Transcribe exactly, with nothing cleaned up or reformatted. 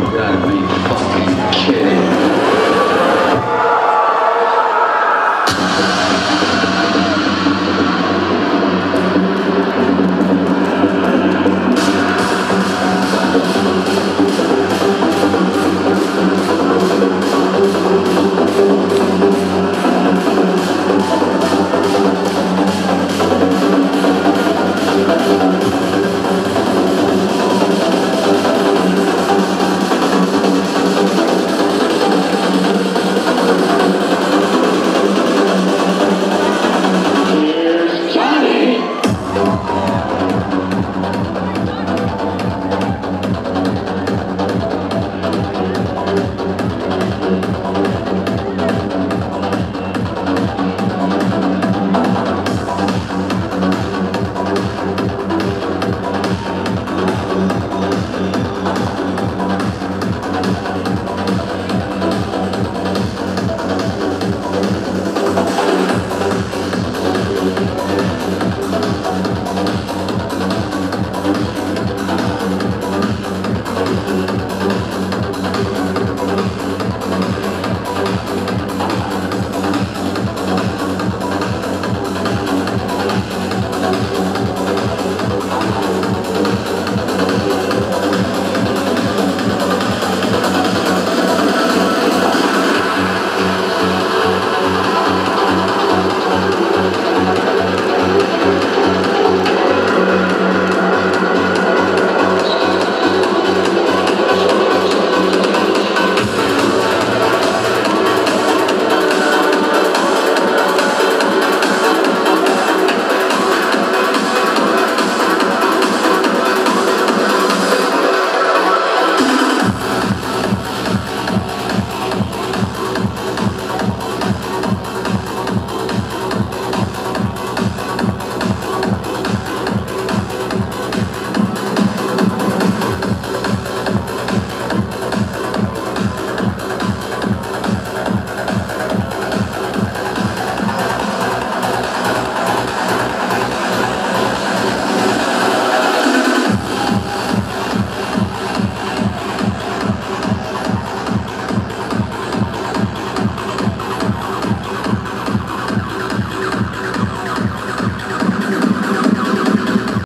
God,